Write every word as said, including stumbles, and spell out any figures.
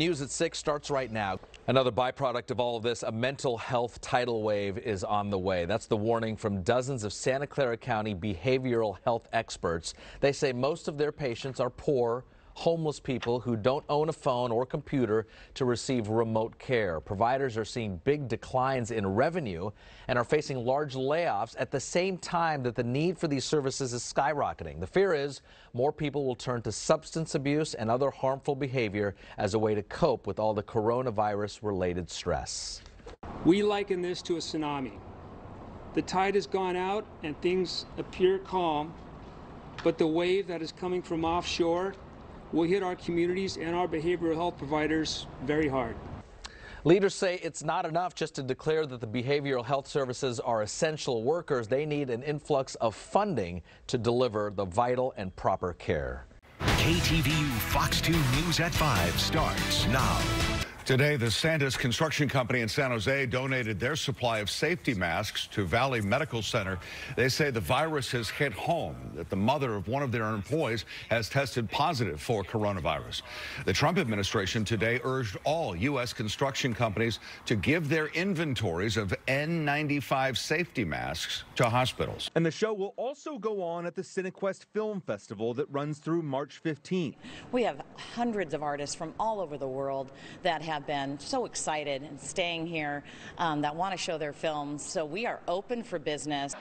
news at six starts right now. Another byproduct of all of this, a mental health tidal wave is on the way. That's the warning from dozens of Santa Clara County behavioral health experts. They say most of their patients are poor, homeless people who don't own a phone or computer to receive remote care. Providers are seeing big declines in revenue and are facing large layoffs at the same time that the need for these services is skyrocketing. The fear is more people will turn to substance abuse and other harmful behavior as a way to cope with all the coronavirus-related stress. We liken this to a tsunami. The tide has gone out and things appear calm, but the wave that is coming from offshore will hit our communities and our behavioral health providers very hard. Leaders say it's not enough just to declare that the behavioral health services are essential workers. They need an influx of funding to deliver the vital and proper care. K T V U Fox two News at five starts now. Today, the Sanders Construction Company in San Jose donated their supply of safety masks to Valley Medical Center. They say the virus has hit home, that the mother of one of their employees has tested positive for coronavirus. The Trump administration today urged all U S construction companies to give their inventories of N ninety-five safety masks to hospitals. And the show will also go on at the Cinequest Film Festival that runs through March fifteenth. We have hundreds of artists from all over the world that have have been so excited and staying here um, that want to show their films. So we are open for business.